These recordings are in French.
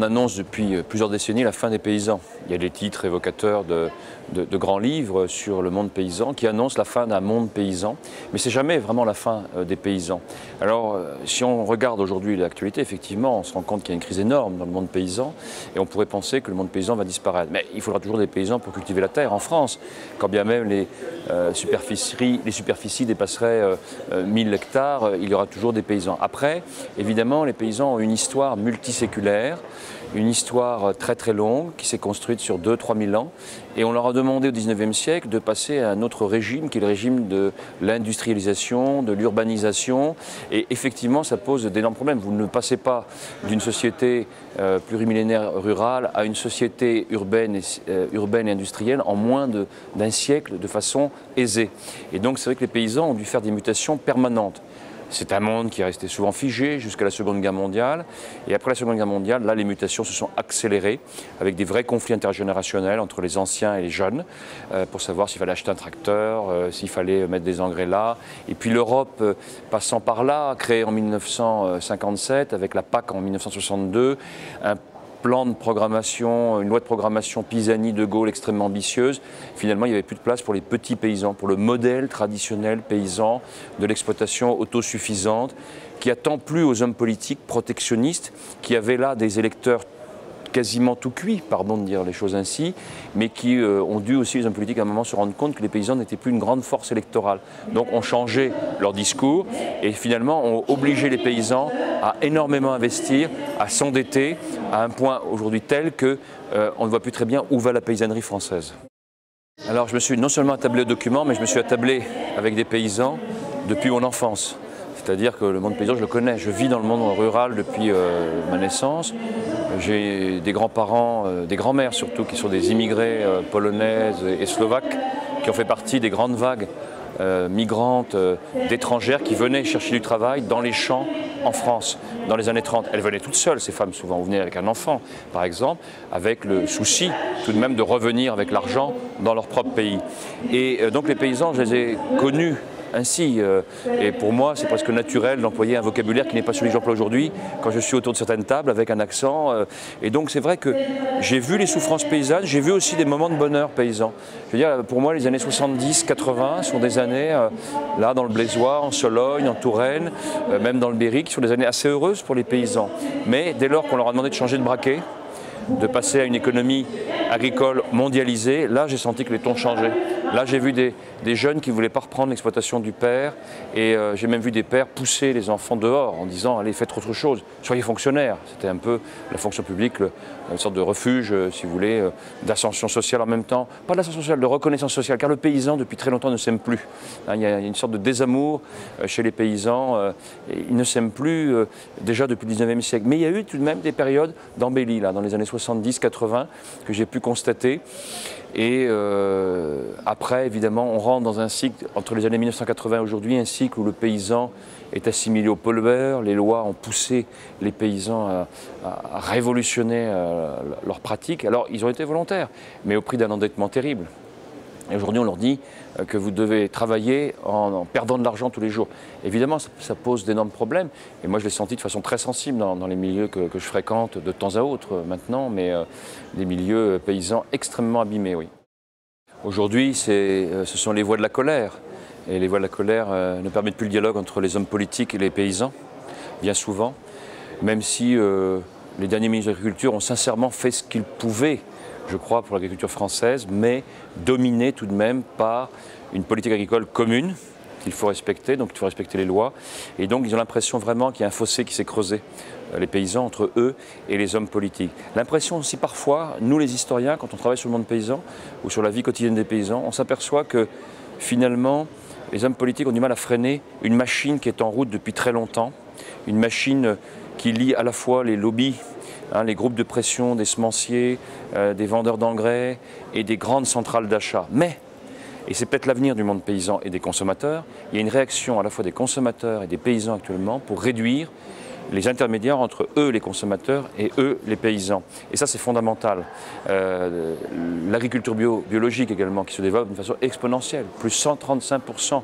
on annonce depuis plusieurs décennies la fin des paysans. Il y a des titres évocateurs de grands livres sur le monde paysan qui annoncent la fin d'un monde paysan, mais c'est jamais vraiment la fin des paysans. Alors si on regarde aujourd'hui l'actualité, effectivement, on se rend compte qu'il y a une crise énorme dans le monde paysan et on pourrait penser que le monde paysan va disparaître. Mais il faudra toujours des paysans pour cultiver la terre en France, quand bien même les superficies dépasseraient 1000 hectares, il y aura toujours des paysans. Après, évidemment, les paysans ont une histoire multiséculaire, une histoire très très longue qui s'est construite sur 2 000 à 3 000 ans, et on leur a demandé au 19e siècle de passer à un autre régime qui est le régime de l'industrialisation, de l'urbanisation, et effectivement ça pose d'énormes problèmes. Vous ne passez pas d'une société plurimillénaire rurale à une société urbaine et industrielle en moins d'un siècle de façon aisée, et donc c'est vrai que les paysans ont dû faire des mutations permanentes. C'est un monde qui est resté souvent figé jusqu'à la Seconde Guerre mondiale. Et après la Seconde Guerre mondiale, là, les mutations se sont accélérées avec des vrais conflits intergénérationnels entre les anciens et les jeunes pour savoir s'il fallait acheter un tracteur, s'il fallait mettre des engrais là. Et puis l'Europe, passant par là, créée en 1957 avec la PAC en 1962, un plan de programmation, une loi de programmation Pisani-de-Gaulle extrêmement ambitieuse. Finalement, il n'y avait plus de place pour les petits paysans, pour le modèle traditionnel paysan de l'exploitation autosuffisante qui attend plus aux hommes politiques protectionnistes qui avaient là des électeurs quasiment tout cuits, pardon de dire les choses ainsi, mais qui ont dû aussi, les hommes politiques, à un moment se rendre compte que les paysans n'étaient plus une grande force électorale. Donc on changeait leur discours et finalement on obligeait les paysans à énormément investir, à s'endetter, à un point aujourd'hui tel qu'on ne voit plus très bien où va la paysannerie française. Alors je me suis non seulement attablé aux documents, mais je me suis attablé avec des paysans depuis mon enfance. C'est-à-dire que le monde paysan, je le connais. Je vis dans le monde rural depuis ma naissance. J'ai des grands-parents, des grands-mères surtout, qui sont des immigrés polonaises et slovaques, qui ont fait partie des grandes vagues migrantes d'étrangères qui venaient chercher du travail dans les champs en France dans les années 30. Elles venaient toutes seules, ces femmes, souvent. On venait avec un enfant, par exemple, avec le souci tout de même de revenir avec l'argent dans leur propre pays. Et donc les paysans, je les ai connus ainsi, et pour moi c'est presque naturel d'employer un vocabulaire qui n'est pas celui que j'emploie aujourd'hui quand je suis autour de certaines tables avec un accent, et donc c'est vrai que j'ai vu les souffrances paysannes, j'ai vu aussi des moments de bonheur paysan. Je veux dire, pour moi les années 70-80 sont des années, là dans le Blaisois, en Sologne, en Touraine, même dans le Berry, qui sont des années assez heureuses pour les paysans. Mais dès lors qu'on leur a demandé de changer de braquet, de passer à une économie agricole mondialisée, là j'ai senti que les tons changeaient. Là j'ai vu des jeunes qui ne voulaient pas reprendre l'exploitation du père, et j'ai même vu des pères pousser les enfants dehors en disant « allez, faites autre chose, soyez fonctionnaires ». C'était un peu la fonction publique, une sorte de refuge, si vous voulez, d'ascension sociale en même temps. Pas d'ascension sociale, de reconnaissance sociale, car le paysan depuis très longtemps ne s'aime plus. Il y a une sorte de désamour chez les paysans, ils ne s'aiment plus déjà depuis le 19e siècle. Mais il y a eu tout de même des périodes d'embellie, là, dans les années 70-80, que j'ai pu constater. Et après, évidemment, on rentre dans un cycle, entre les années 1980 et aujourd'hui, un cycle où le paysan est assimilé au pollueur. Les lois ont poussé les paysans à révolutionner leurs pratiques. Alors, ils ont été volontaires, mais au prix d'un endettement terrible. Et aujourd'hui, on leur dit que vous devez travailler en perdant de l'argent tous les jours. Évidemment, ça pose d'énormes problèmes. Et moi, je l'ai senti de façon très sensible dans les milieux que je fréquente de temps à autre maintenant, mais des milieux paysans extrêmement abîmés, oui. Aujourd'hui, ce sont les voies de la colère. Et les voies de la colère ne permettent plus le dialogue entre les hommes politiques et les paysans, bien souvent, même si les derniers ministres de l'Agriculture ont sincèrement fait ce qu'ils pouvaient, je crois, pour l'agriculture française, mais dominée tout de même par une politique agricole commune qu'il faut respecter, donc il faut respecter les lois. Et donc ils ont l'impression vraiment qu'il y a un fossé qui s'est creusé, les paysans, entre eux et les hommes politiques. L'impression aussi parfois, nous les historiens, quand on travaille sur le monde paysan ou sur la vie quotidienne des paysans, on s'aperçoit que finalement les hommes politiques ont du mal à freiner une machine qui est en route depuis très longtemps, une machine qui lie à la fois les lobbies, les groupes de pression, des semenciers, des vendeurs d'engrais et des grandes centrales d'achat. Mais, et c'est peut-être l'avenir du monde paysan et des consommateurs, il y a une réaction à la fois des consommateurs et des paysans actuellement pour réduire les intermédiaires entre eux, les consommateurs, et eux, les paysans. Et ça, c'est fondamental. L'agriculture biologique également, qui se développe d'une façon exponentielle, plus 135%.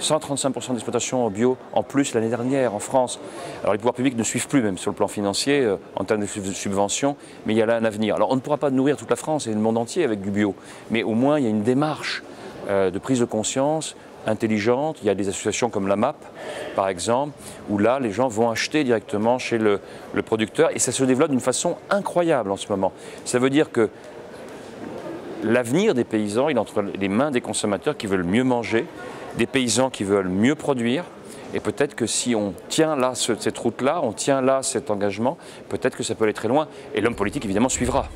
135% d'exploitation bio en plus l'année dernière en France. Alors les pouvoirs publics ne suivent plus même sur le plan financier en termes de subventions, mais il y a là un avenir. Alors on ne pourra pas nourrir toute la France et le monde entier avec du bio, mais au moins il y a une démarche de prise de conscience intelligente. Il y a des associations comme la MAP par exemple, où là les gens vont acheter directement chez le producteur et ça se développe d'une façon incroyable en ce moment. Ça veut dire que l'avenir des paysans, il est entre les mains des consommateurs qui veulent mieux manger, des paysans qui veulent mieux produire, et peut-être que si on tient là cette route-là, on tient là cet engagement, peut-être que ça peut aller très loin, et l'homme politique évidemment suivra.